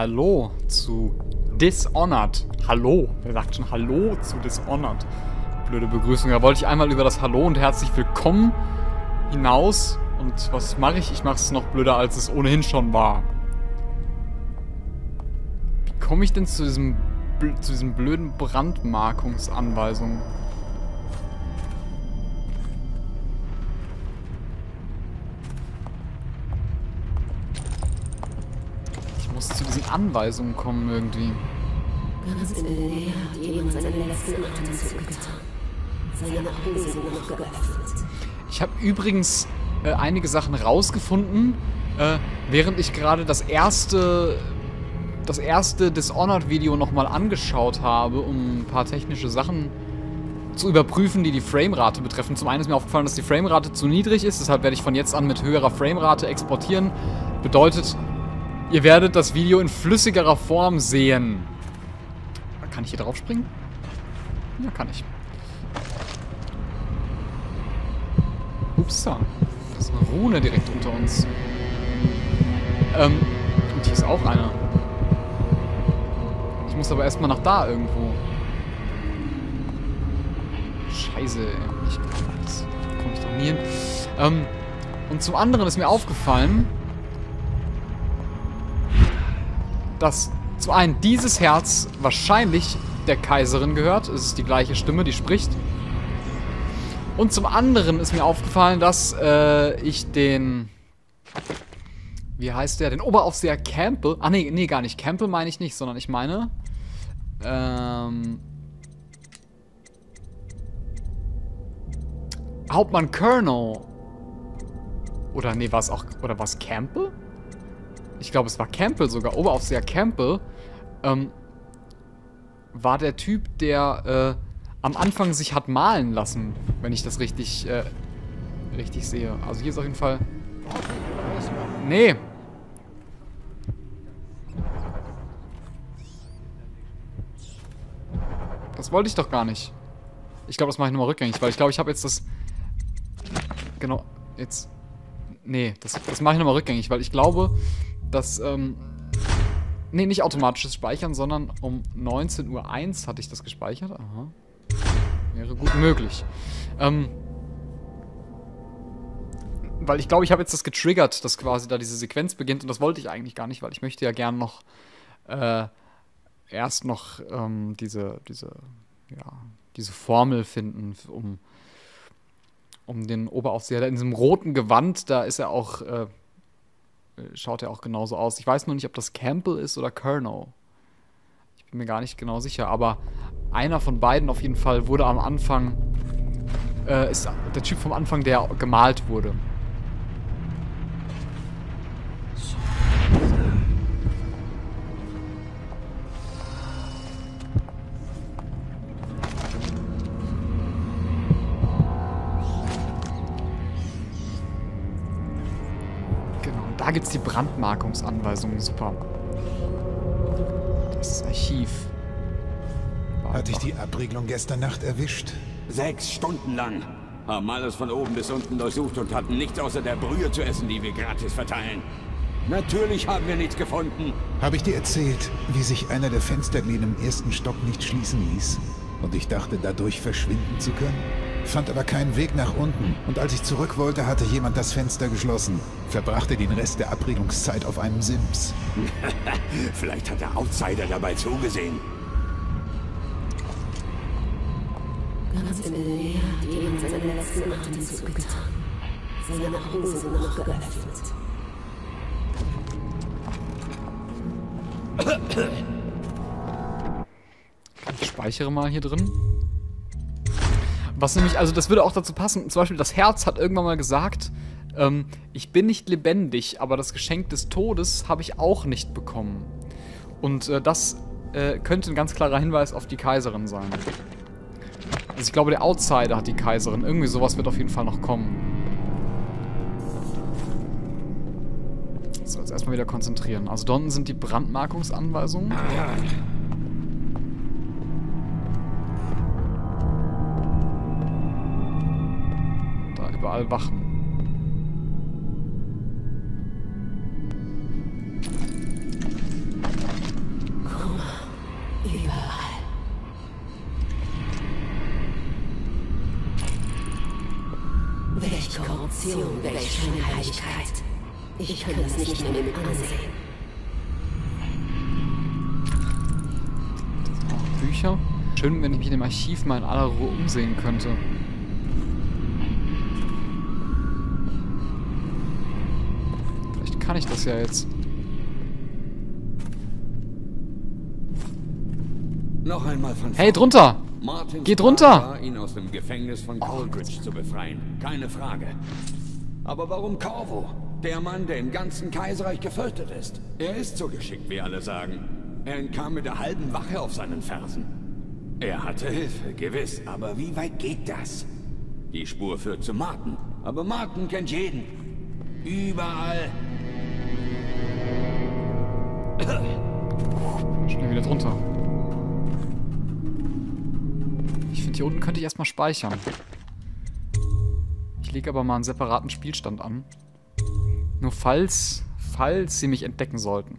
Hallo zu Dishonored. Hallo. Wer sagt schon Hallo zu Dishonored? Blöde Begrüßung. Da wollte ich einmal über das Hallo und herzlich willkommen hinaus. Und was mache ich? Ich mache es noch blöder, als es ohnehin schon war. Wie komme ich denn zu diesen blöden Brandmarkungsanweisungen? Zu diesen Anweisungen kommen irgendwie. Ganz in der Nähe hat jemand seinen letzten Atemzug getan. Seine Augen sind noch geöffnet. Ich habe übrigens einige Sachen rausgefunden, während ich gerade das erste Dishonored-Video nochmal angeschaut habe, um ein paar technische Sachen zu überprüfen, die die Framerate betreffen. Zum einen ist mir aufgefallen, dass die Framerate zu niedrig ist, deshalb werde ich von jetzt an mit höherer Framerate exportieren. Bedeutet, ihr werdet das Video in flüssigerer Form sehen. Kann ich hier drauf springen? Ja, kann ich. Ups, da ist eine Rune direkt unter uns. Und hier ist auch einer. Ich muss aber erstmal nach da irgendwo. Scheiße, ich komme ich doch nie hin. Und zum anderen ist mir aufgefallen, dass zum einen dieses Herz wahrscheinlich der Kaiserin gehört. Es ist die gleiche Stimme, die spricht. Und zum anderen ist mir aufgefallen, dass ich den... Wie heißt der? Den Oberaufseher Campbell... Ah, nee, gar nicht. Campbell meine ich nicht, sondern ich meine... Hauptmann Colonel. Oder nee, war es auch... Oder war es Campbell? Ich glaube, es war Campbell sogar, Oberaufseher Campbell, war der Typ, der am Anfang sich hat malen lassen, wenn ich das richtig sehe. Also hier ist auf jeden Fall... Nee. Das wollte ich doch gar nicht. Ich glaube, das mache ich nochmal rückgängig, weil ich glaube, ich habe jetzt das... Genau, jetzt... Nee, das mache ich nochmal rückgängig, weil ich glaube... Das, nee, nicht automatisches Speichern, sondern um 19:01 Uhr hatte ich das gespeichert. Aha. Wäre gut möglich. Weil ich glaube, ich habe jetzt das getriggert, dass quasi da diese Sequenz beginnt. Und das wollte ich eigentlich gar nicht, weil ich möchte ja gern noch, erst noch, diese Formel finden, um den Oberaufseher. In diesem roten Gewand, da ist er auch, schaut ja auch genauso aus. Ich weiß nur nicht, ob das Campbell ist oder Colonel. Ich bin mir gar nicht genau sicher, aber einer von beiden auf jeden Fall wurde am Anfang, ist der Typ vom Anfang, der gemalt wurde. Da gibt es die Brandmarkungsanweisungen, super. Das Archiv. Hat dich die Abriegelung gestern Nacht erwischt? 6 Stunden lang. Haben alles von oben bis unten durchsucht und hatten nichts außer der Brühe zu essen, die wir gratis verteilen. Natürlich haben wir nichts gefunden. Habe ich dir erzählt, wie sich einer der Fensterläden im 1. Stock nicht schließen ließ? Und ich dachte, dadurch verschwinden zu können? Fand aber keinen Weg nach unten und als ich zurück wollte, hatte jemand das Fenster geschlossen. Verbrachte den Rest der Abregungszeit auf einem Sims. Vielleicht hat der Outsider dabei zugesehen. Ganz in der Nähe hat jemand seinen letzten Atemzug getan. Seine Augen sind noch geöffnet. Ich speichere mal hier drin. Was nämlich, also das würde auch dazu passen, zum Beispiel das Herz hat irgendwann mal gesagt, ich bin nicht lebendig, aber das Geschenk des Todes habe ich auch nicht bekommen. Und das könnte ein ganz klarer Hinweis auf die Kaiserin sein. Also ich glaube, der Outsider hat die Kaiserin. Irgendwie sowas wird auf jeden Fall noch kommen. So, jetzt erstmal wieder konzentrieren. Also da unten sind die Brandmarkungsanweisungen. Überall Wachen. Korruption, welch Scheinheiligkeit. Ich kann das nicht mehr mit ansehen. Oh, Bücher? Schön, wenn ich mich in dem Archiv mal in aller Ruhe umsehen könnte. Vielleicht kann ich das ja jetzt. Noch einmal von vorne. Hey, drunter! Martin geht runter! Ihn aus dem Gefängnis von Coldridge zu befreien. Keine Frage. Aber warum Corvo? Der Mann, der im ganzen Kaiserreich gefürchtet ist. Er ist so geschickt, wie alle sagen. Er entkam mit der halben Wache auf seinen Fersen. Er hatte Hilfe, gewiss. Aber wie weit geht das? Die Spur führt zu Martin. Aber Martin kennt jeden. Überall. Schnell wieder drunter. Ich finde, hier unten könnte ich erstmal speichern. Ich lege aber mal einen separaten Spielstand an. Nur falls sie mich entdecken sollten.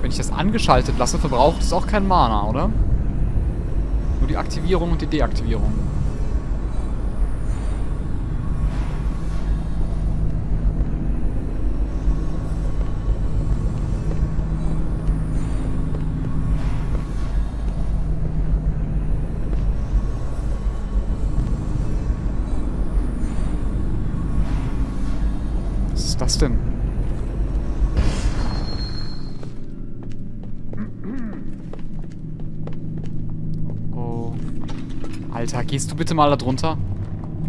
Wenn ich das angeschaltet lasse, verbraucht es auch kein Mana, oder? Nur die Aktivierung und die Deaktivierung. Was denn? Oh. Alter, gehst du bitte mal da drunter?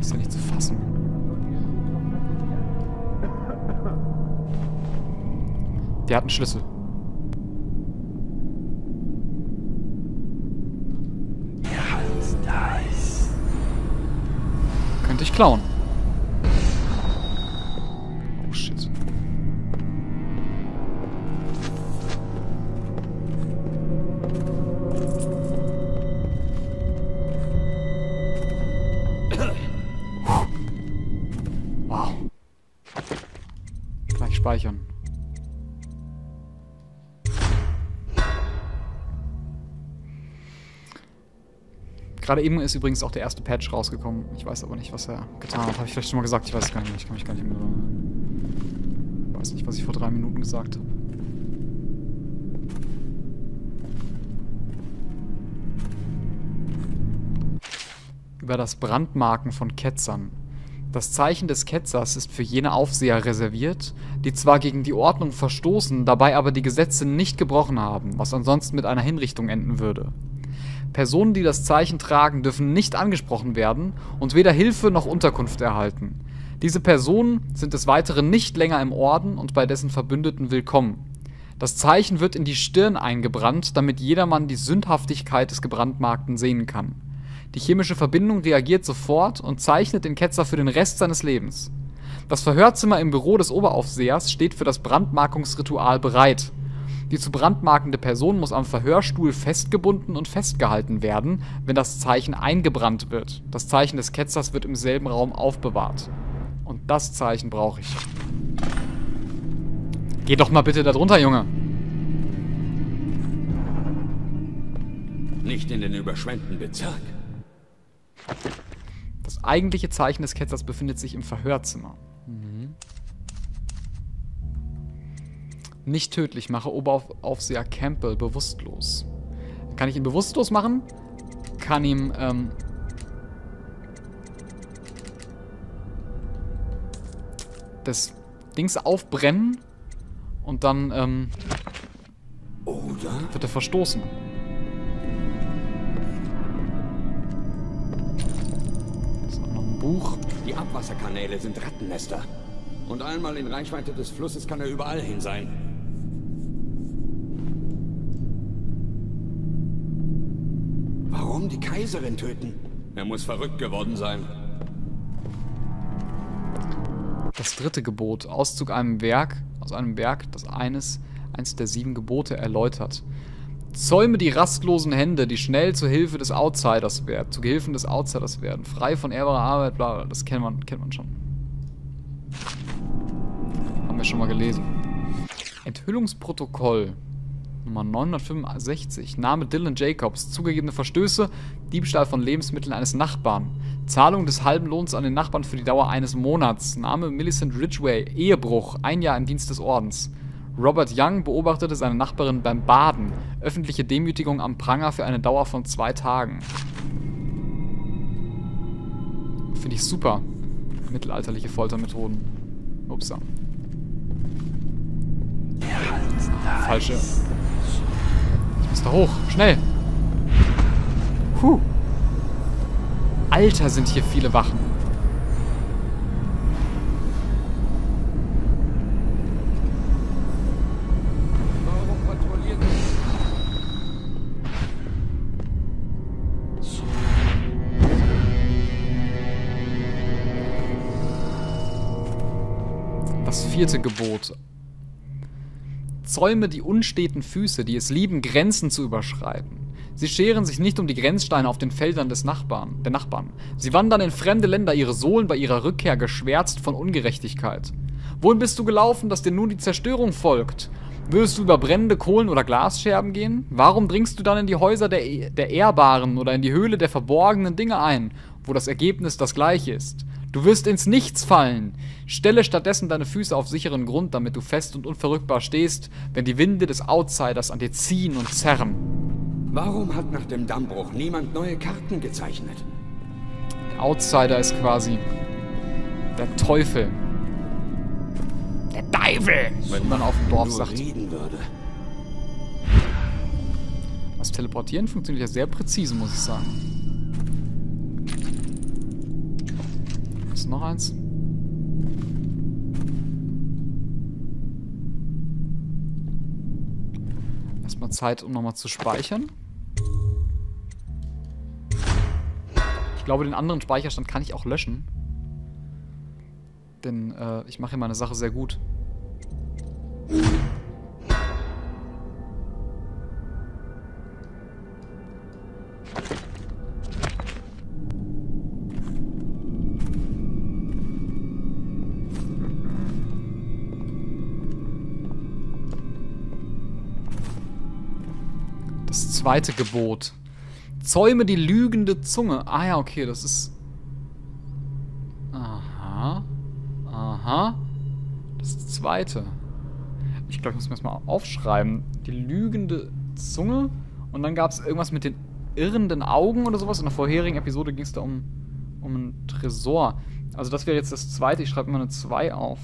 Ist ja nicht zu fassen. Der hat einen Schlüssel. Könnte ich klauen. Speichern. Gerade eben ist übrigens auch der erste Patch rausgekommen. Ich weiß aber nicht, was er getan hat. Habe ich vielleicht schon mal gesagt? Ich weiß es gar nicht. Ich kann mich gar nicht mehr erinnern. Ich weiß nicht, was ich vor 3 Minuten gesagt habe. Über das Brandmarken von Ketzern. Das Zeichen des Ketzers ist für jene Aufseher reserviert, die zwar gegen die Ordnung verstoßen, dabei aber die Gesetze nicht gebrochen haben, was ansonsten mit einer Hinrichtung enden würde. Personen, die das Zeichen tragen, dürfen nicht angesprochen werden und weder Hilfe noch Unterkunft erhalten. Diese Personen sind des Weiteren nicht länger im Orden und bei dessen Verbündeten willkommen. Das Zeichen wird in die Stirn eingebrannt, damit jedermann die Sündhaftigkeit des Gebrandmarkten sehen kann. Die chemische Verbindung reagiert sofort und zeichnet den Ketzer für den Rest seines Lebens. Das Verhörzimmer im Büro des Oberaufsehers steht für das Brandmarkungsritual bereit. Die zu brandmarkende Person muss am Verhörstuhl festgebunden und festgehalten werden, wenn das Zeichen eingebrannt wird. Das Zeichen des Ketzers wird im selben Raum aufbewahrt. Und das Zeichen brauche ich. Geh doch mal bitte da drunter, Junge! Nicht in den überschwemmten Bezirk. Das eigentliche Zeichen des Ketzers befindet sich im Verhörzimmer. Mhm. Nicht tödlich, mache Oberaufseher Campbell bewusstlos. Kann ich ihn bewusstlos machen? Kann ihm, das Dings aufbrennen und dann, wird er verstoßen. Buch. Die Abwasserkanäle sind Rattennester. Und einmal in Reichweite des Flusses kann er überall hin sein. Warum die Kaiserin töten? Er muss verrückt geworden sein. Das 3. Gebot. Auszug aus einem Werk, das eins der 7 Gebote erläutert. Zäume die rastlosen Hände, die schnell zu Gehilfen des Outsiders werden. Frei von ehrbarer Arbeit, bla bla. Das kennt man schon. Haben wir schon mal gelesen. Enthüllungsprotokoll. Nummer 965. Name Dylan Jacobs. Zugegebene Verstöße. Diebstahl von Lebensmitteln eines Nachbarn. Zahlung des halben Lohns an den Nachbarn für die Dauer eines Monats. Name Millicent Ridgeway. Ehebruch. 1 Jahr im Dienst des Ordens. Robert Young beobachtete seine Nachbarin beim Baden. Öffentliche Demütigung am Pranger für eine Dauer von 2 Tagen. Finde ich super. Mittelalterliche Foltermethoden. Upsa. Falsche. Ich muss da hoch. Schnell. Puh. Alter, sind hier viele Wachen. Warum patrouilliert das? Das 4. Gebot. Zäume die unsteten Füße, die es lieben, Grenzen zu überschreiten. Sie scheren sich nicht um die Grenzsteine auf den Feldern des Nachbarn, der Nachbarn. Sie wandern in fremde Länder, ihre Sohlen bei ihrer Rückkehr geschwärzt von Ungerechtigkeit. Wohin bist du gelaufen, dass dir nun die Zerstörung folgt? Würdest du über brennende Kohlen oder Glasscherben gehen? Warum dringst du dann in die Häuser der Ehrbaren oder in die Höhle der verborgenen Dinge ein, wo das Ergebnis das gleiche ist? Du wirst ins Nichts fallen. Stelle stattdessen deine Füße auf sicheren Grund, damit du fest und unverrückbar stehst, wenn die Winde des Outsiders an dir ziehen und zerren. Warum hat nach dem Dammbruch niemand neue Karten gezeichnet? Der Outsider ist quasi der Teufel. Der Teufel, wenn man auf dem Dorf sagt. Das Teleportieren funktioniert ja sehr präzise, muss ich sagen. Noch eins. Erstmal Zeit, um nochmal zu speichern. Ich glaube, den anderen Speicherstand kann ich auch löschen. Denn ich mache hier meine Sache sehr gut. Das 2. Gebot. Zäume die lügende Zunge. Ah ja, okay, das ist... Aha. Aha. Das 2. Ich glaube, ich muss mir das mal aufschreiben. Die lügende Zunge. Und dann gab es irgendwas mit den irrenden Augen oder sowas. In der vorherigen Episode ging es da um einen Tresor. Also das wäre jetzt das 2. Ich schreibe immer eine 2 auf.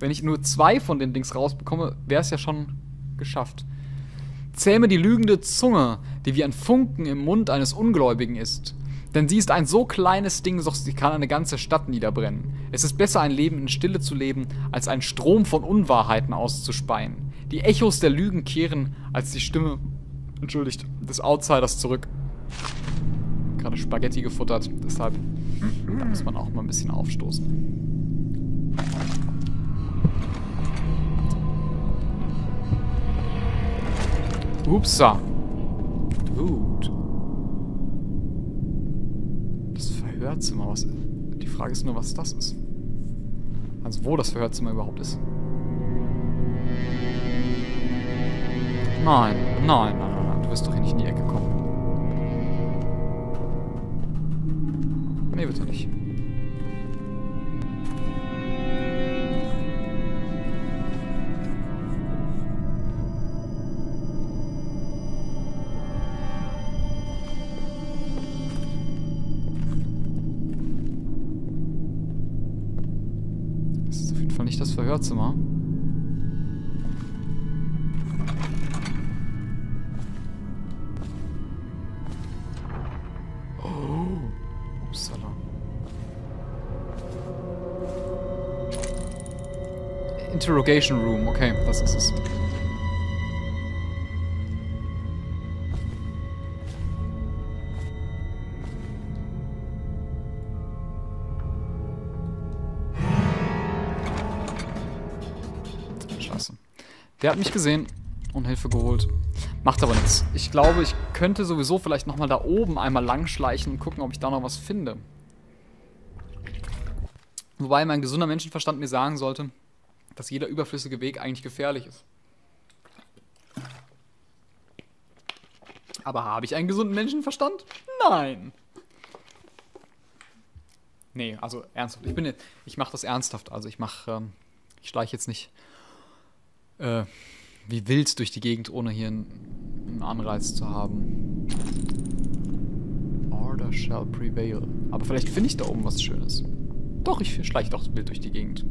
Wenn ich nur 2 von den Dings rausbekomme, wäre es ja schon geschafft. Zähme die lügende Zunge, die wie ein Funken im Mund eines Ungläubigen ist. Denn sie ist ein so kleines Ding, doch sie kann eine ganze Stadt niederbrennen. Es ist besser, ein Leben in Stille zu leben, als einen Strom von Unwahrheiten auszuspeien. Die Echos der Lügen kehren, als die Stimme, des Outsiders zurück. Gerade Spaghetti gefuttert, deshalb, da muss man auch mal ein bisschen aufstoßen. Upsa. Gut. Das Verhörzimmer, was ist? Die Frage ist nur, was das ist. Also wo das Verhörzimmer überhaupt ist. Nein, nein, nein, nein, nein. Du wirst doch hier nicht in die Ecke kommen. Nee, bitte nicht. Das Verhörzimmer. Oh. Upsala. Interrogation Room. Okay, das ist es. Der hat mich gesehen und Hilfe geholt. Macht aber nichts. Ich glaube, ich könnte sowieso vielleicht nochmal da oben einmal langschleichen und gucken, ob ich da noch was finde. Wobei mein gesunder Menschenverstand mir sagen sollte, dass jeder überflüssige Weg eigentlich gefährlich ist. Aber habe ich einen gesunden Menschenverstand? Nein. Nee, also ernsthaft. Ich mache das ernsthaft. Also ich schleiche jetzt nicht wie wild durch die Gegend, ohne hier einen Anreiz zu haben. Order shall prevail. Aber vielleicht finde ich da oben was Schönes. Doch, ich schleiche doch wild durch die Gegend.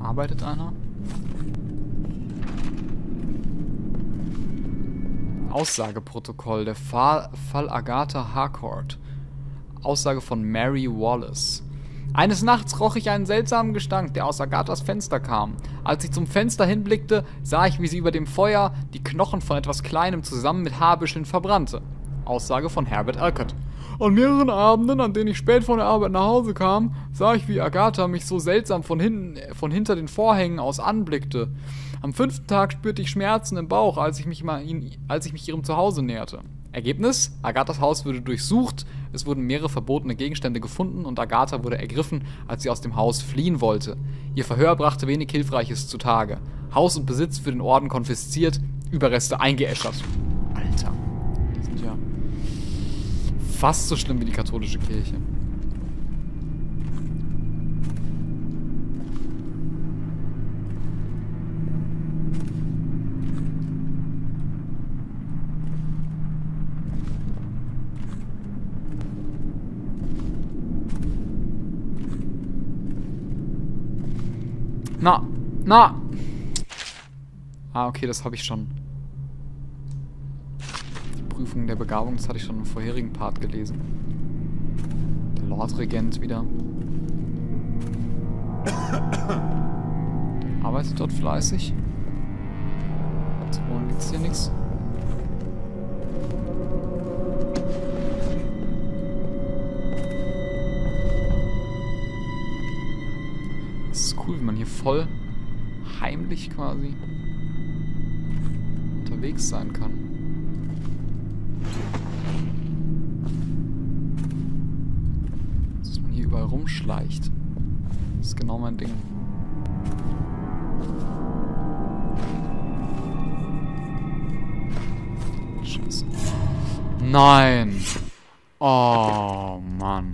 Arbeitet einer? Aussageprotokoll. Der Fall Agatha Harcourt. Aussage von Mary Wallace. Eines Nachts roch ich einen seltsamen Gestank, der aus Agathas Fenster kam. Als ich zum Fenster hinblickte, sah ich, wie sie über dem Feuer die Knochen von etwas Kleinem zusammen mit Haarbüscheln verbrannte. Aussage von Herbert Alcott. An mehreren Abenden, an denen ich spät von der Arbeit nach Hause kam, sah ich, wie Agatha mich so seltsam von hinter den Vorhängen aus anblickte. Am 5. Tag spürte ich Schmerzen im Bauch, als ich mich ihrem Zuhause näherte. Ergebnis? Agathas Haus wurde durchsucht, es wurden mehrere verbotene Gegenstände gefunden und Agatha wurde ergriffen, als sie aus dem Haus fliehen wollte. Ihr Verhör brachte wenig Hilfreiches zutage. Haus und Besitz für den Orden konfisziert, Überreste eingeäschert. Alter. Fast so schlimm wie die katholische Kirche. Na! Ah, okay, das habe ich schon. Prüfung der Begabung, das hatte ich schon im vorherigen Part gelesen. Der Lord Regent wieder. Arbeitet dort fleißig. Jetzt oben gibt es hier nichts. Das ist cool, wie man hier voll heimlich quasi unterwegs sein kann. Rumschleicht. Das ist genau mein Ding. Scheiße. Nein! Oh, Mann.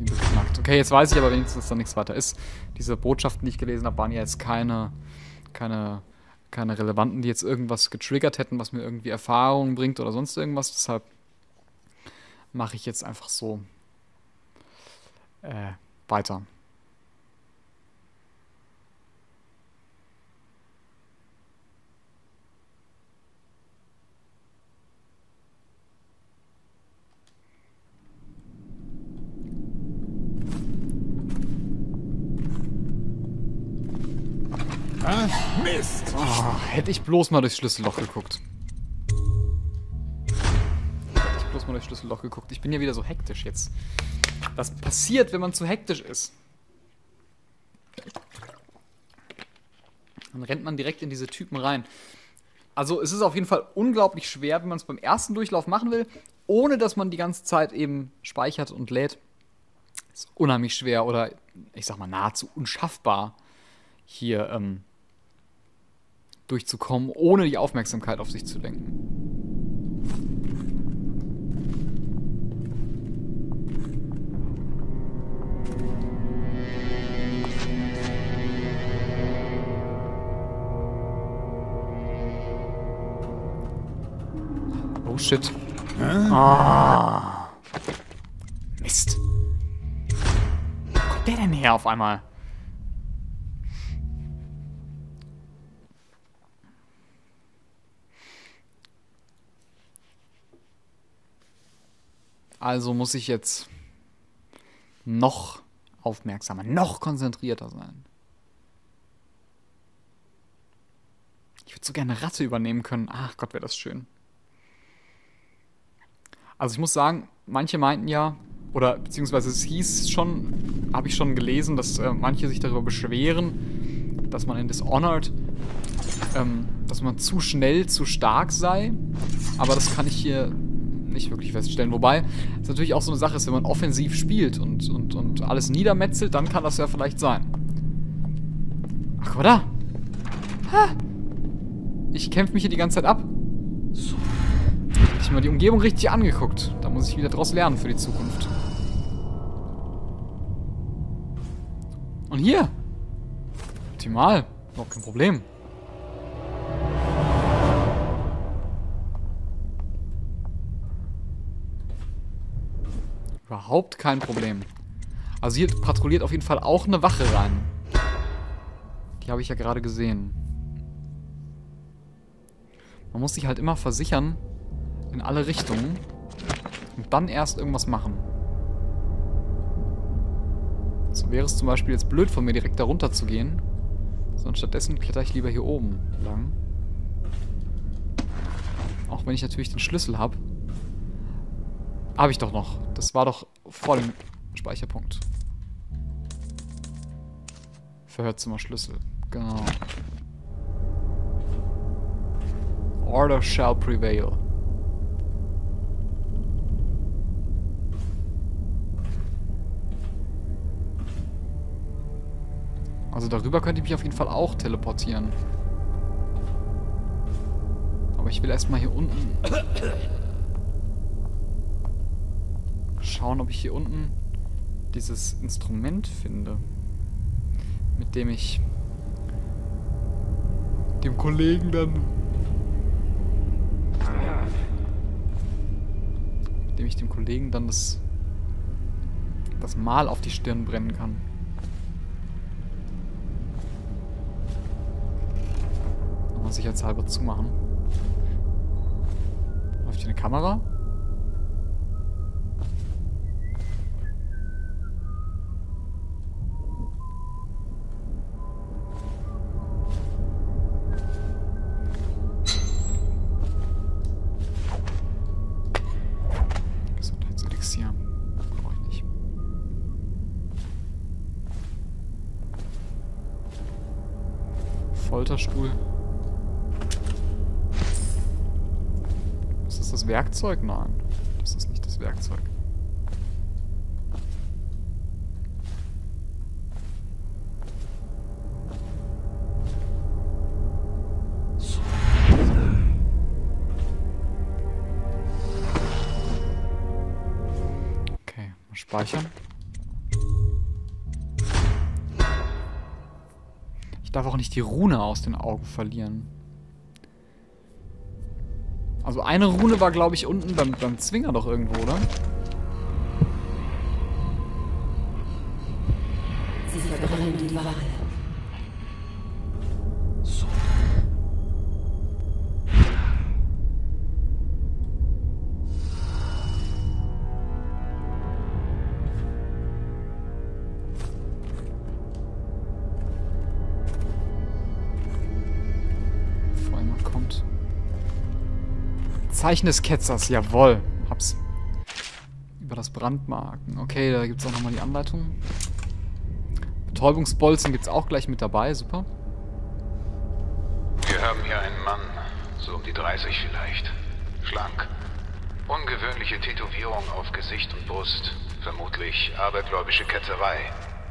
Wie beknackt. Okay, jetzt weiß ich aber wenigstens, dass da nichts weiter ist. Diese Botschaften, die ich gelesen habe, waren ja jetzt keine relevanten, die jetzt irgendwas getriggert hätten, was mir irgendwie Erfahrungen bringt oder sonst irgendwas. Deshalb mache ich jetzt einfach so weiter. Ah, Mist! Oh, hätte ich bloß mal durchs Schlüsselloch geguckt. Ich bin ja wieder so hektisch jetzt. Das passiert, wenn man zu hektisch ist. Dann rennt man direkt in diese Typen rein. Also es ist auf jeden Fall unglaublich schwer, wenn man es beim ersten Durchlauf machen will, ohne dass man die ganze Zeit eben speichert und lädt. Ist unheimlich schwer oder, ich sag mal, nahezu unschaffbar, hier durchzukommen, ohne die Aufmerksamkeit auf sich zu lenken. Oh shit. Ah. Mist. Wo kommt der denn her auf einmal? Also muss ich jetzt noch aufmerksamer, noch konzentrierter sein. Ich würde so gerne eine Ratte übernehmen können. Ach Gott, wäre das schön. Also ich muss sagen, manche meinten ja, oder beziehungsweise es hieß schon, habe ich schon gelesen, dass manche sich darüber beschweren, dass man in Dishonored, dass man zu schnell, zu stark sei. Aber das kann ich hier nicht wirklich feststellen. Wobei es natürlich auch so eine Sache ist, wenn man offensiv spielt und alles niedermetzelt, dann kann das ja vielleicht sein. Ach, guck mal da. Ha. Ich kämpfe mich hier die ganze Zeit ab. So. Ich habe mir die Umgebung richtig angeguckt. Da muss ich wieder draus lernen für die Zukunft. Und hier. Optimal. Noch kein Problem. Überhaupt kein Problem. Also hier patrouilliert auf jeden Fall auch eine Wache rein. Die habe ich ja gerade gesehen. Man muss sich halt immer versichern in alle Richtungen und dann erst irgendwas machen. So wäre es zum Beispiel jetzt blöd von mir, direkt da runter zu gehen. Sondern stattdessen kletter ich lieber hier oben lang. Auch wenn ich natürlich den Schlüssel habe. Habe ich doch noch. Das war doch vor dem Speicherpunkt. Verhörzimmerschlüssel. Genau. Order shall prevail. Also darüber könnte ich mich auf jeden Fall auch teleportieren. Aber ich will erstmal hier unten schauen, ob ich hier unten dieses Instrument finde, mit dem ich dem Kollegen dann das Mal auf die Stirn brennen kann. Nochmal sicherheitshalber zumachen. Läuft hier eine Kamera? Folterstuhl. Ist das das Werkzeug? Nein, das ist nicht das Werkzeug. Okay, mal speichern. Ich darf auch nicht die Rune aus den Augen verlieren. Also eine Rune war, glaube ich, unten beim Zwinger doch irgendwo, oder? Sie verbrennen die Ware. So. Zeichen des Ketzers, jawohl. Hab's. Über das Brandmarken. Okay, da gibt's auch nochmal die Anleitung. Betäubungsbolzen gibt's auch gleich mit dabei, super. Wir haben hier einen Mann, so um die 30 vielleicht. Schlank. Ungewöhnliche Tätowierung auf Gesicht und Brust. Vermutlich abergläubische Ketzerei.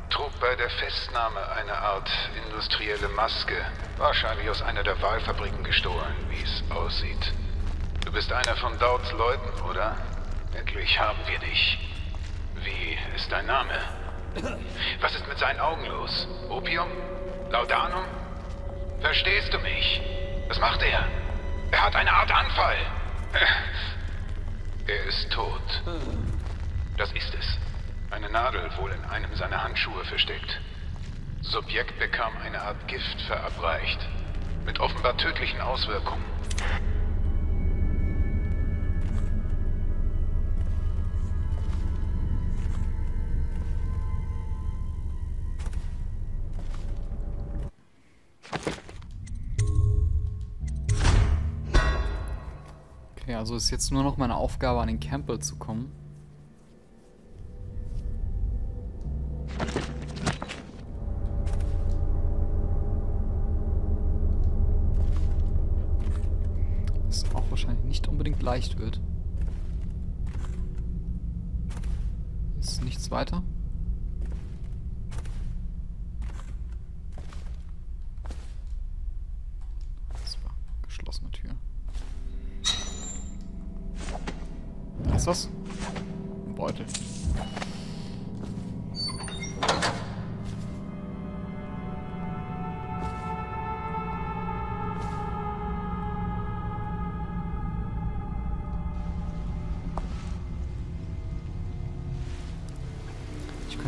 Trug bei der Festnahme eine Art industrielle Maske. Wahrscheinlich aus einer der Walfabriken gestohlen, wie es aussieht. Du bist einer von Dauds Leuten, oder? Endlich haben wir dich. Wie ist dein Name? Was ist mit seinen Augen los? Opium? Laudanum? Verstehst du mich? Was macht er? Er hat eine Art Anfall. Er ist tot. Das ist es. Eine Nadel wohl in einem seiner Handschuhe versteckt. Subjekt bekam eine Art Gift verabreicht. Mit offenbar tödlichen Auswirkungen. Also ist jetzt nur noch meine Aufgabe, an den Campbell zu kommen. Was auch wahrscheinlich nicht unbedingt leicht wird. jetzt nichts weiter. Das war eine geschlossene Tür. Was ist das? Ein Beutel.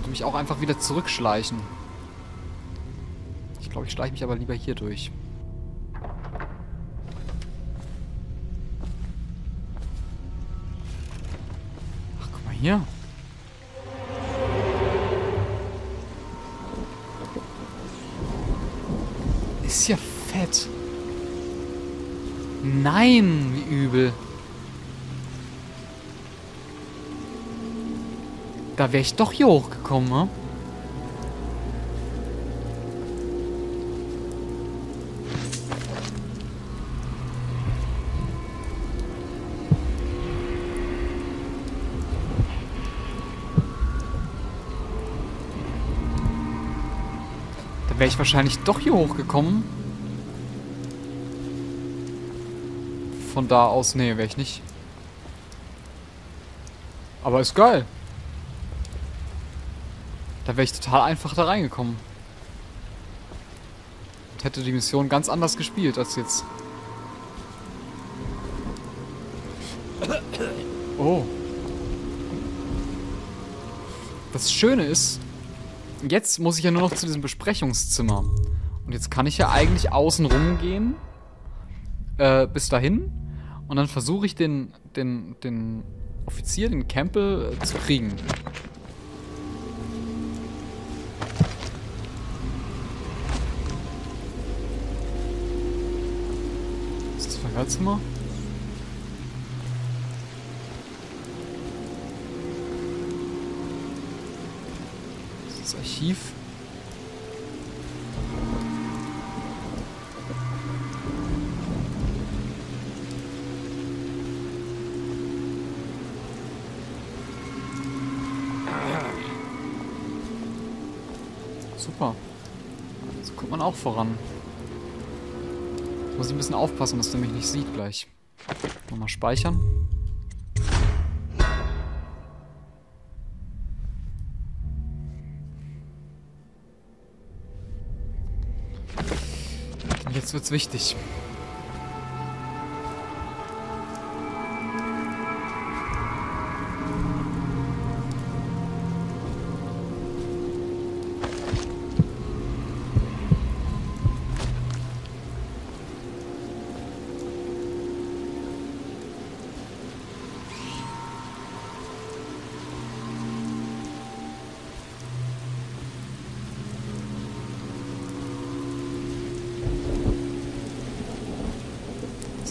Mich auch einfach wieder zurückschleichen. Ich glaube, ich schleiche mich aber lieber hier durch. Ach, guck mal hier. Ist ja fett. Nein, wie übel. Da wäre ich doch hier hochgekommen, ne? Da wäre ich wahrscheinlich doch hier hochgekommen. Von da aus, nee, wäre ich nicht. Aber ist geil. Da wäre ich total einfach da reingekommen. Und hätte die Mission ganz anders gespielt als jetzt. Oh. Das Schöne ist, jetzt muss ich ja nur noch zu diesem Besprechungszimmer. Und jetzt kann ich ja eigentlich außen rumgehen. Bis dahin. Und dann versuche ich den Offizier, den Campbell, zu kriegen. Zimmer. Das ist das Archiv. Super. So kommt man auch voran. Muss ich ein bisschen aufpassen, dass der mich nicht sieht gleich. Nochmal speichern. Und jetzt wird's wichtig.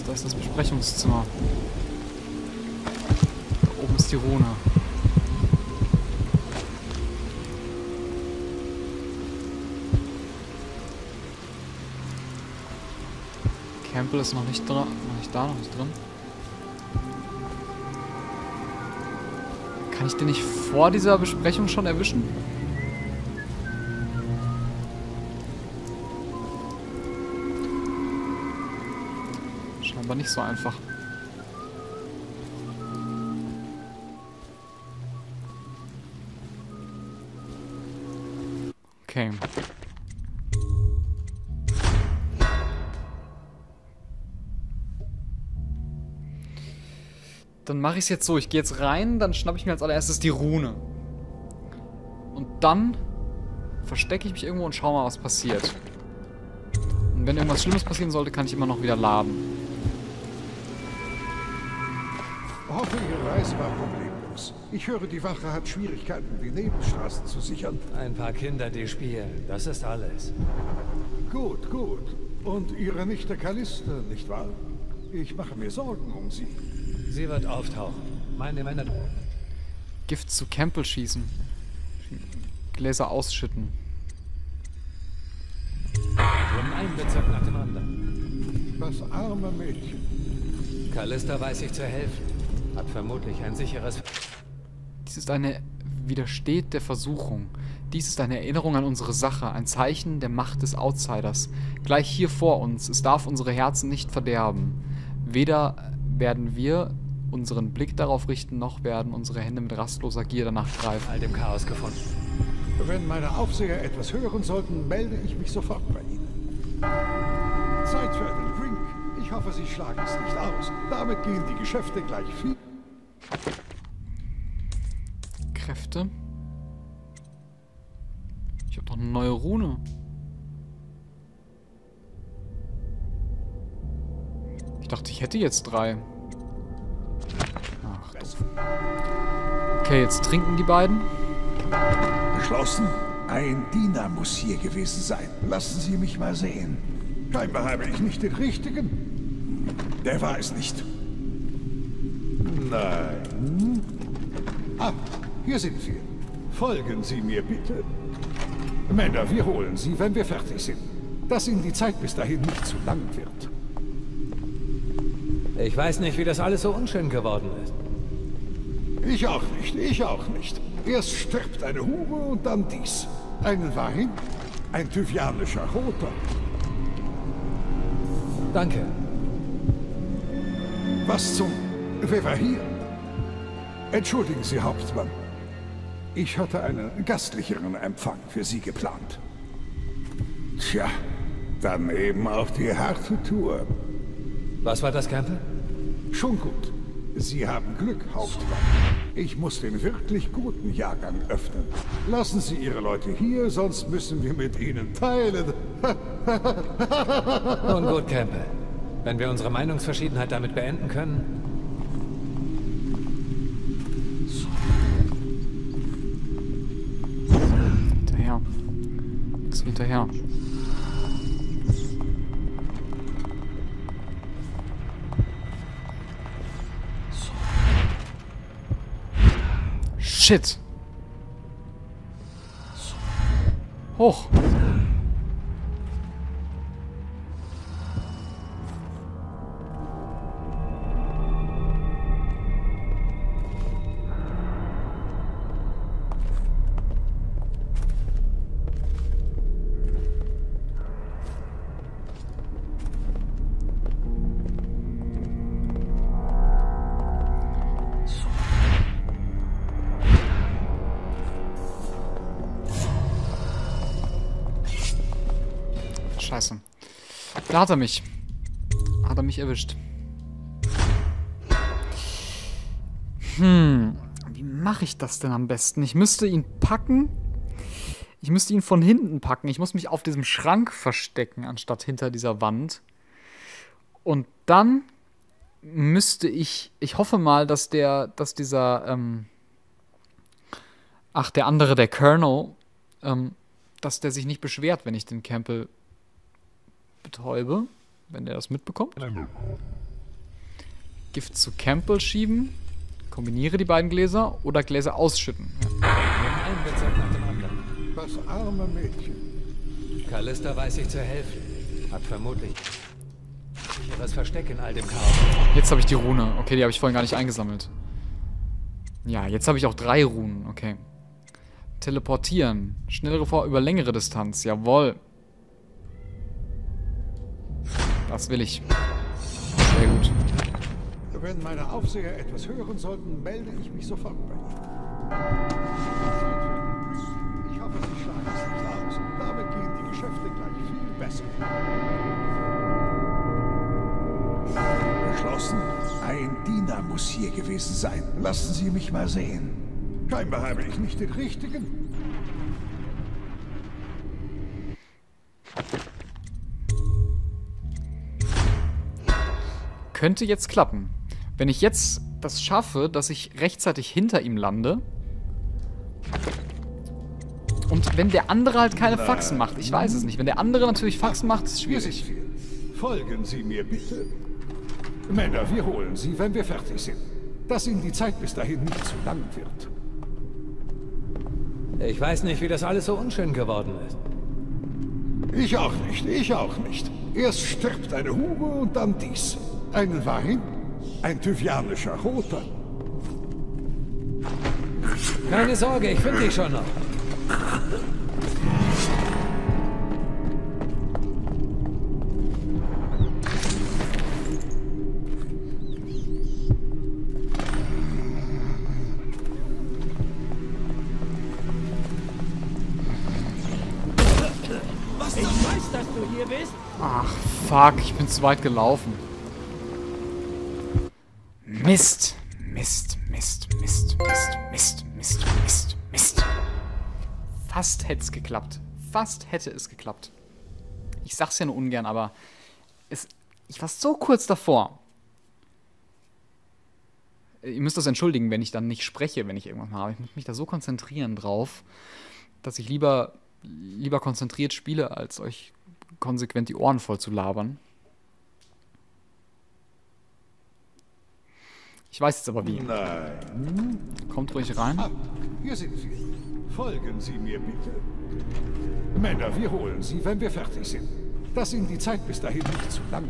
Da ist das Besprechungszimmer. Da oben ist die Rune. Campbell ist noch nicht dran, noch nicht drin. Kann ich den nicht vor dieser Besprechung schon erwischen? Aber nicht so einfach. Okay. Dann mache ich es jetzt so. Ich gehe jetzt rein, dann schnappe ich mir als allererstes die Rune. Und dann verstecke ich mich irgendwo und schaue mal, was passiert. Und wenn irgendwas Schlimmes passieren sollte, kann ich immer noch wieder laden. Ihre Reise war problemlos. Ich höre, die Wache hat Schwierigkeiten, die Nebenstraßen zu sichern. Ein paar Kinder, die spielen. Das ist alles. Gut, gut. Und Ihre Nichte Kalister, nicht wahr? Ich mache mir Sorgen um Sie. Sie wird auftauchen. Meine Männer... Gift zu Campbell schießen. Gläser ausschütten. Von einem Bezirk nach dem anderen. Das arme Mädchen. Kalister weiß ich zu helfen. Hat vermutlich ein sicheres... Dies ist eine widersteht der Versuchung. Dies ist eine Erinnerung an unsere Sache, ein Zeichen der Macht des Outsiders. Gleich hier vor uns, es darf unsere Herzen nicht verderben. Weder werden wir unseren Blick darauf richten, noch werden unsere Hände mit rastloser Gier danach greifen. All dem Chaos gefunden. Wenn meine Aufseher etwas hören sollten, melde ich mich sofort bei Ihnen. Zeit für einen Drink. Ich hoffe, Sie schlagen es nicht aus. Damit gehen die Geschäfte gleich viel. Kräfte. Ich habe doch eine neue Rune. Ich dachte, ich hätte jetzt 3. Ach, doof. Okay, jetzt trinken die beiden. Beschlossen? Ein Diener muss hier gewesen sein. Lassen Sie mich mal sehen. Scheinbar habe ich nicht den richtigen. Der war es nicht. Nein. Ah, hier sind wir. Folgen Sie mir bitte. Männer, wir holen Sie, wenn wir fertig sind. Dass Ihnen die Zeit bis dahin nicht zu lang wird. Ich weiß nicht, wie das alles so unschön geworden ist. Ich auch nicht, ich auch nicht. Erst stirbt eine Hure und dann dies. Einen Wein, ein tyvianischer Roter. Danke. Was zum... Wer war hier? Entschuldigen Sie, Hauptmann. Ich hatte einen gastlicheren Empfang für Sie geplant. Tja, dann eben auf die harte Tour. Was war das, Campbell? Schon gut. Sie haben Glück, Hauptmann. Ich muss den wirklich guten Jahrgang öffnen. Lassen Sie Ihre Leute hier, sonst müssen wir mit ihnen teilen. Nun gut, Campbell. Wenn wir unsere Meinungsverschiedenheit damit beenden können... hinterher. Shit. Hoch. Scheiße. Da hat er mich. Hat er mich erwischt. Wie mache ich das denn am besten? Ich müsste ihn packen. Ich müsste ihn von hinten packen. Ich muss mich auf diesem Schrank verstecken, anstatt hinter dieser Wand. Und dann müsste ich... Ich hoffe mal, dass dieser... ach, der andere, der Colonel, dass der sich nicht beschwert, wenn ich den Campbell... betäube, wenn der das mitbekommt. Gift zu Campbell schieben. Kombiniere die beiden Gläser oder Gläser ausschütten. Das arme Mädchen. Kalister weiß ich zu helfen. Hat vermutlich das Versteck in all dem Chaos. Jetzt habe ich die Rune. Okay, die habe ich vorhin gar nicht eingesammelt. Ja, jetzt habe ich auch 3 Runen. Okay. Teleportieren. Schnellere vor über längere Distanz. Jawohl. Das will ich. Sehr gut. Wenn meine Aufseher etwas hören sollten, melde ich mich sofort bei Ihnen. Ich hoffe, Sie schlagen es nicht aus. Damit gehen die Geschäfte gleich viel besser. Beschlossen? Ein Diener muss hier gewesen sein. Lassen Sie mich mal sehen. Scheinbar habe ich nicht den richtigen. Könnte jetzt klappen. Wenn ich jetzt das schaffe, dass ich rechtzeitig hinter ihm lande. Und wenn der andere halt keine Faxen macht. Ich weiß es nicht. Wenn der andere natürlich Faxen macht, ist es schwierig. Folgen Sie mir bitte. Männer, wir holen Sie, wenn wir fertig sind. Dass Ihnen die Zeit bis dahin nicht zu lang wird. Ich weiß nicht, wie das alles so unschön geworden ist. Ich auch nicht, ich auch nicht. Erst stirbt eine Hure und dann dies. Einen Wein, ein tyvianischer Roter. Keine Sorge, ich finde dich schon noch. Fuck, ich bin zu weit gelaufen. Mist. Mist, Mist, Mist, Mist, Mist, Mist, Mist, Mist. Fast hätte es geklappt. Fast hätte es geklappt. Ich sag's ja nur ungern, aber ich war so kurz davor. Ihr müsst das entschuldigen, wenn ich dann nicht spreche, wenn ich irgendwas habe. Ich muss mich da so konzentrieren drauf, dass ich lieber konzentriert spiele, als euch konsequent die Ohren voll zu labern. Ich weiß jetzt aber wie. Nein. Kommt ruhig rein. Hier sind Sie. Folgen Sie mir bitte. Männer, wir holen Sie, wenn wir fertig sind. Dass Ihnen die Zeit bis dahin nicht zu lang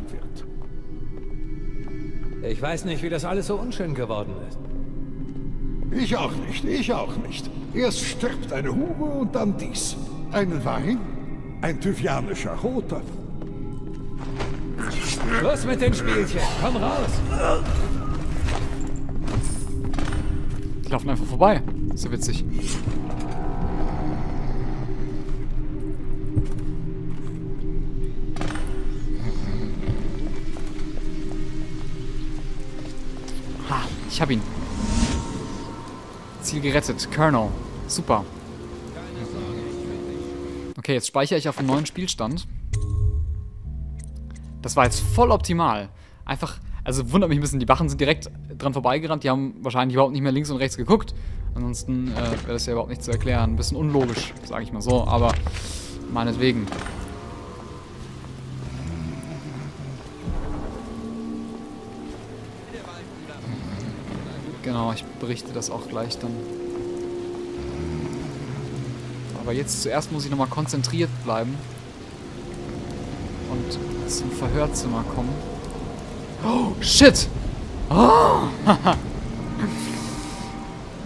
wird. Ich weiß nicht, wie das alles so unschön geworden ist. Ich auch nicht, ich auch nicht. Erst stirbt eine Hure und dann dies. Einen Wein? Ein tyvianischer Roter. Los mit den Spielchen, komm raus! Die laufen einfach vorbei. Ist ja witzig. Ha, ich hab ihn. Ziel gerettet, Colonel. Super. Okay, jetzt speichere ich auf einen neuen Spielstand. Das war jetzt voll optimal. Einfach, also wundert mich ein bisschen, die Wachen sind direkt dran vorbeigerannt. Die haben wahrscheinlich überhaupt nicht mehr links und rechts geguckt. Ansonsten wäre das ja überhaupt nicht zu erklären. Ein bisschen unlogisch, sage ich mal so, aber meinetwegen. Genau, ich berichte das auch gleich dann. Aber jetzt zuerst muss ich nochmal konzentriert bleiben und zum Verhörzimmer kommen. Oh, shit! Oh.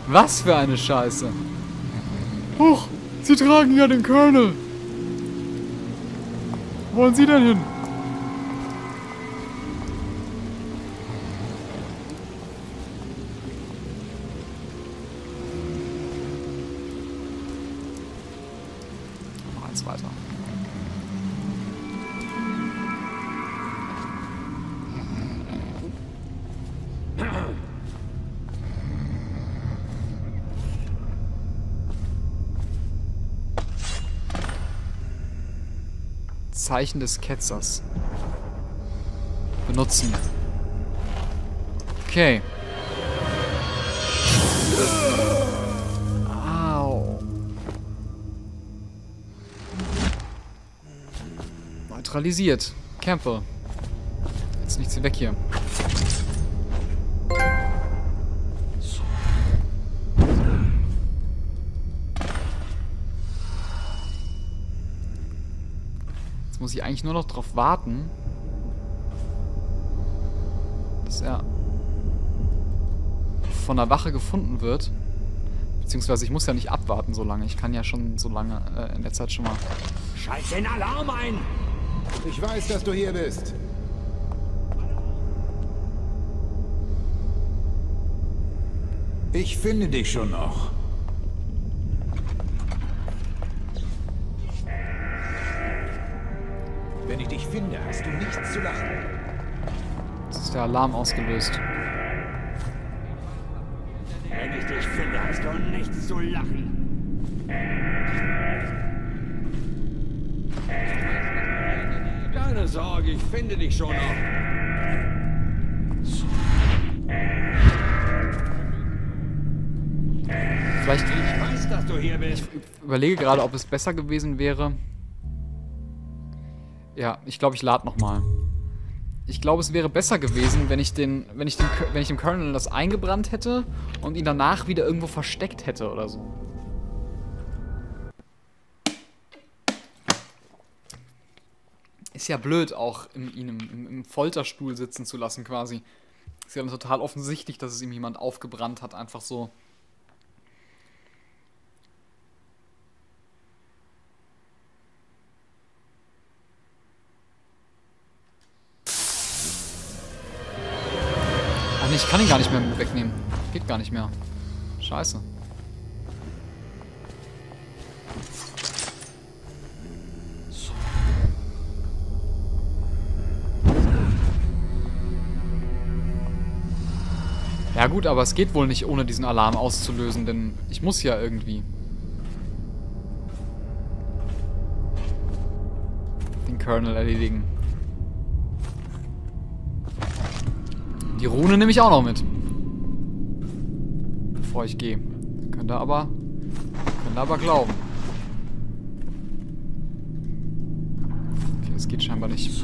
Was für eine Scheiße! Huch, Sie tragen ja den Colonel! Wo wollen Sie denn hin? Weiter. Zeichen des Ketzers. Benutzen. Okay. Neutralisiert. Campbell. Jetzt nichts weg hier. Jetzt muss ich eigentlich nur noch drauf warten, dass er von der Wache gefunden wird. Beziehungsweise ich muss ja nicht abwarten so lange. Ich kann ja schon so lange in der Zeit schon mal... Schalt den Alarm ein! Ich weiß, dass du hier bist. Ich finde dich schon noch. Wenn ich dich finde, hast du nichts zu lachen. Jetzt ist der Alarm ausgelöst. Wenn ich dich finde, hast du nichts zu lachen. Keine Sorge, ich finde dich schon noch. Vielleicht. Ich weiß, dass du hier bist. Ich überlege gerade, ob es besser gewesen wäre. Ja, ich glaube, ich lade nochmal. Ich glaube, es wäre besser gewesen, wenn ich dem Colonel das eingebrannt hätte und ihn danach wieder irgendwo versteckt hätte oder so. Ist ja blöd, auch ihn im Folterstuhl sitzen zu lassen, quasi. Ist ja total offensichtlich, dass es ihm jemand aufgebrannt hat, einfach so. Ach nee, ich kann ihn gar nicht mehr wegnehmen. Geht gar nicht mehr. Scheiße. So. Ja gut, aber es geht wohl nicht, ohne diesen Alarm auszulösen, denn ich muss ja irgendwie. Den Colonel erledigen. Die Rune nehme ich auch noch mit. Bevor ich gehe. Könnt ihr aber glauben. Okay, das geht scheinbar nicht.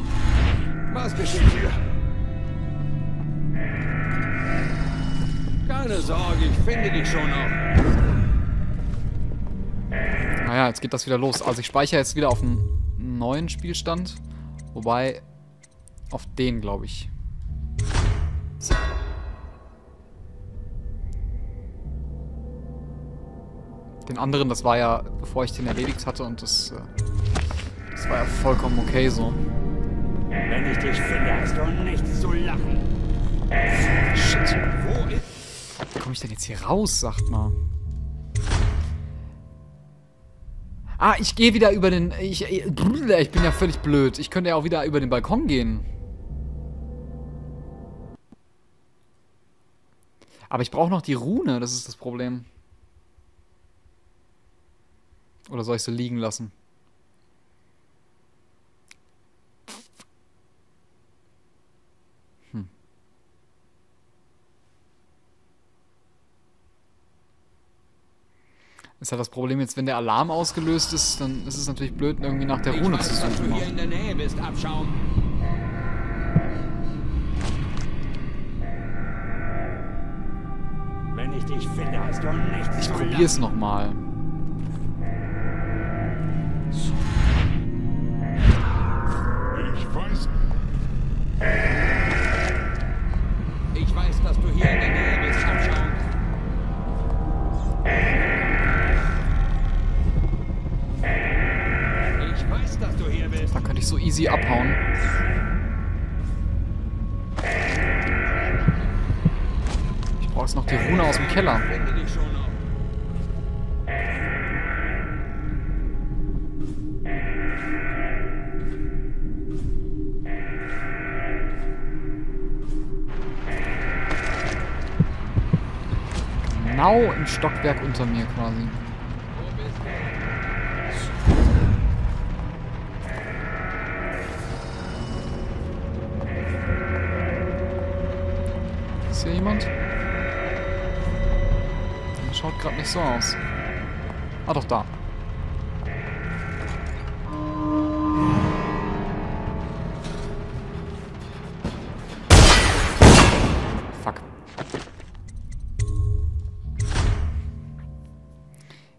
Was geschieht hier? Keine Sorge, ich finde dich schon noch. Naja, jetzt geht das wieder los. Also ich speichere jetzt wieder auf einen neuen Spielstand. Wobei, auf den glaube ich. So. Den anderen, das war ja, bevor ich den erledigt hatte, und das war ja vollkommen okay so. Wenn ich dich finde, hast du nichts zu lachen. Shit. Wie komme ich denn jetzt hier raus, sagt mal? Ah, ich gehe wieder über den... Ich bin ja völlig blöd. Ich könnte ja auch wieder über den Balkon gehen. Aber ich brauche noch die Rune, das ist das Problem. Oder soll ich sie liegen lassen? Hm. Ist halt das Problem jetzt, wenn der Alarm ausgelöst ist, dann ist es natürlich blöd, irgendwie nach der Rune zu suchen. Wenn du hier in der Nähe bist, abschauen. Ich probiere es nochmal. So. Ich weiß, dass du hier in der Nähe bist. Ich weiß, dass du hier bist. Da könnte ich so easy abhauen. Ich brauche jetzt noch die Rune aus dem Keller. Genau im Stockwerk unter mir quasi. Ist hier jemand? Schaut gerade nicht so aus. Ah, doch, da. Fuck.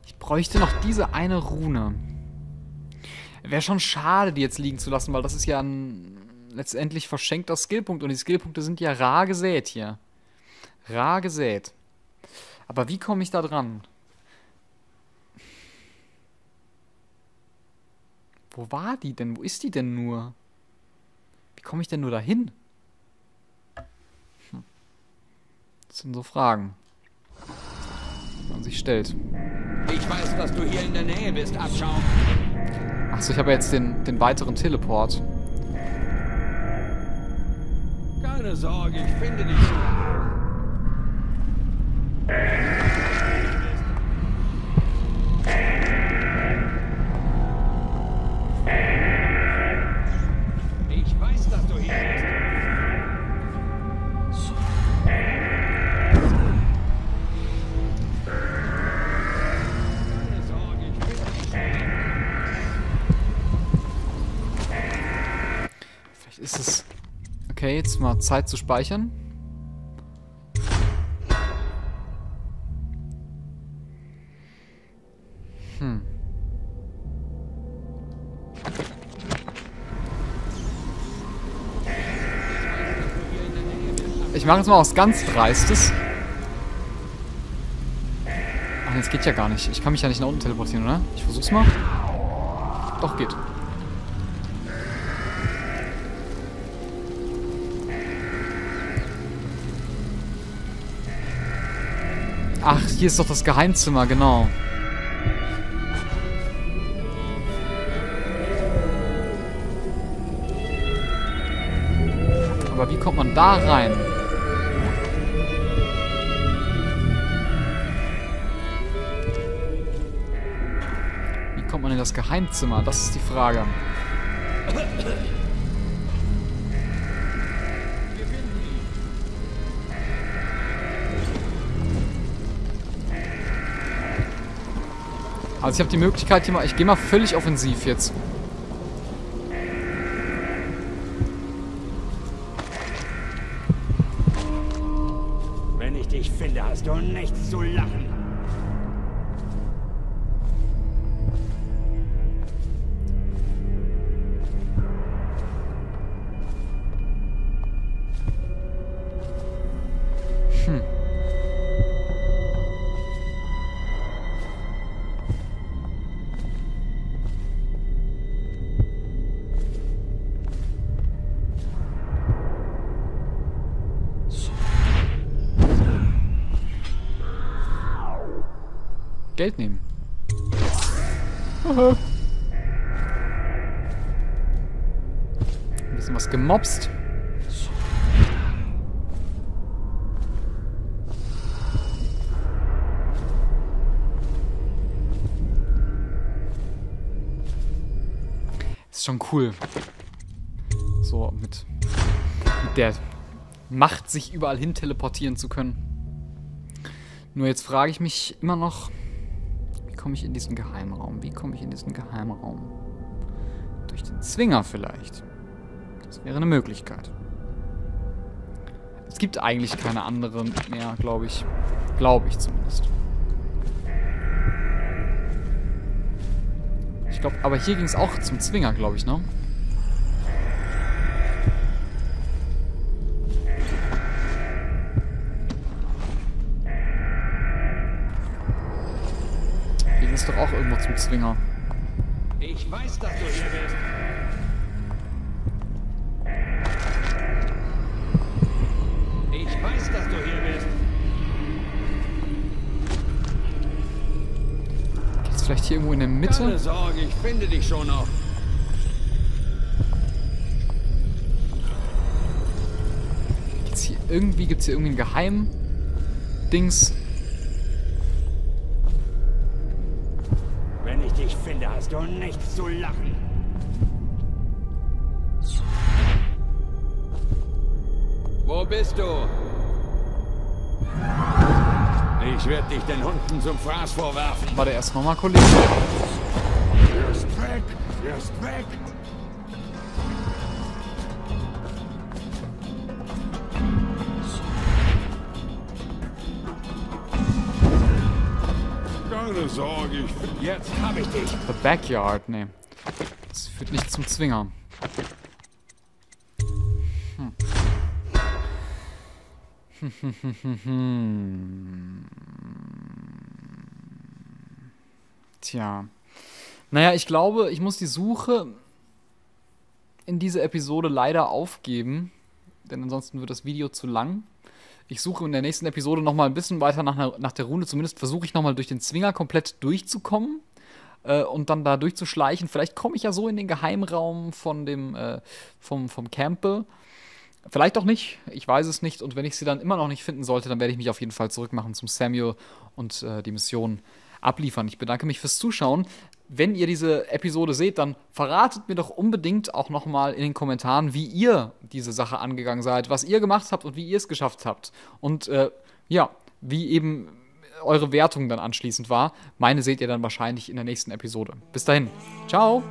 Ich bräuchte noch diese eine Rune. Wäre schon schade, die jetzt liegen zu lassen, weil das ist ja ein letztendlich verschenkter Skillpunkt. Und die Skillpunkte sind ja rar gesät hier. Rar gesät. Aber wie komme ich da dran? Wo war die denn? Wo ist die denn nur? Wie komme ich denn nur dahin? Hm. Das sind so Fragen, die man sich stellt. Ich weiß, dass du hier in der Nähe bist. Abschauen. Achso, ich habe jetzt den weiteren Teleport. Keine Sorge, ich finde dich schon. Ich weiß, dass du hier bist. So. Keine Sorge, ich bin nicht. Vielleicht ist es... Okay, jetzt mal Zeit zu speichern. Ich mache jetzt mal was ganz Dreistes. Ach, das geht ja gar nicht. Ich kann mich ja nicht nach unten teleportieren, oder? Ich versuch's mal. Doch, geht. Ach, hier ist doch das Geheimzimmer, genau. Aber wie kommt man da rein? Wie kommt man in das Geheimzimmer? Das ist die Frage. Also ich habe die Möglichkeit hier mal... Ich gehe mal völlig offensiv jetzt. Wenn ich dich finde, hast du nichts zu lachen. Geld nehmen. Aha. Ein bisschen was gemobst. Ist schon cool. So, mit der Macht, sich überall hin teleportieren zu können. Nur jetzt frage ich mich immer noch... Wie komme ich in diesen Geheimraum? Wie komme ich in diesen Geheimraum? Durch den Zwinger vielleicht. Das wäre eine Möglichkeit. Es gibt eigentlich keine andere mehr, glaube ich. Glaube ich zumindest. Ich glaube, aber hier ging es auch zum Zwinger, glaube ich, ne? Ist doch auch irgendwo zum Zwinger. Ich weiß, dass du hier bist. Ich weiß, dass du hier bist. Geht's vielleicht hier irgendwo in der Mitte? Keine Sorge, ich finde dich schon noch. Geht's hier irgendwie, gibt's hier irgendwie ein Geheim-Dings? Du nichts zu lachen. Wo bist du? Ich werde dich den Hunden zum Fraß vorwerfen. Warte erst nochmal, Kollege. Er ist weg! Er ist weg! Sorge, jetzt habe ich dich. The Backyard, ne. Das führt nicht zum Zwinger. Hm. Tja. Naja, ich glaube, ich muss die Suche in dieser Episode leider aufgeben. Denn ansonsten wird das Video zu lang. Ich suche in der nächsten Episode nochmal ein bisschen weiter nach der Rune. Zumindest versuche ich nochmal durch den Zwinger komplett durchzukommen und dann da durchzuschleichen. Vielleicht komme ich ja so in den Geheimraum von dem, vom Campbell. Vielleicht auch nicht, ich weiß es nicht. Und wenn ich sie dann immer noch nicht finden sollte, dann werde ich mich auf jeden Fall zurückmachen zum Samuel und die Mission abliefern. Ich bedanke mich fürs Zuschauen. Wenn ihr diese Episode seht, dann verratet mir doch unbedingt auch nochmal in den Kommentaren, wie ihr diese Sache angegangen seid, was ihr gemacht habt und wie ihr es geschafft habt. Und ja, wie eben eure Wertung dann anschließend war. Meine seht ihr dann wahrscheinlich in der nächsten Episode. Bis dahin. Ciao.